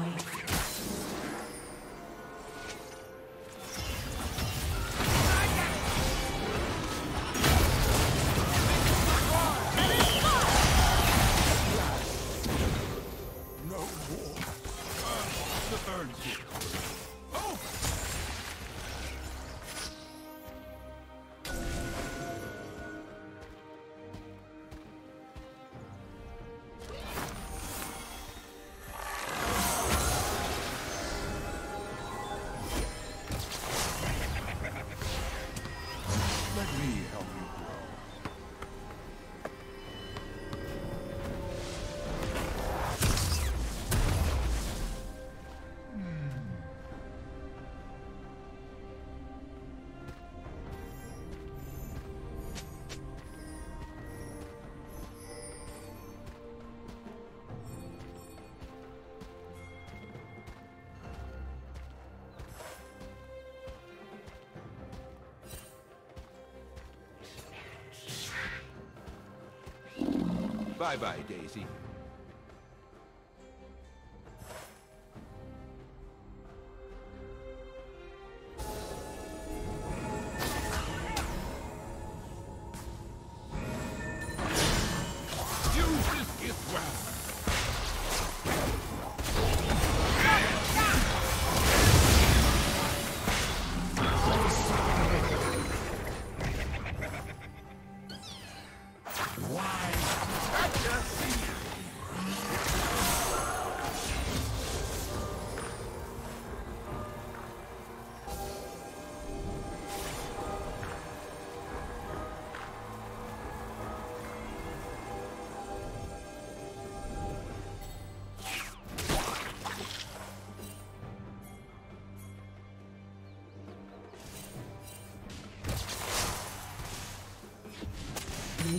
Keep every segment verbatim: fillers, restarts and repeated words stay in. destroyed. Bye-bye, Daisy. Blue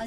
A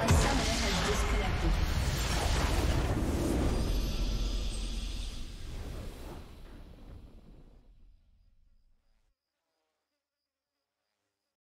A summoner has disconnected.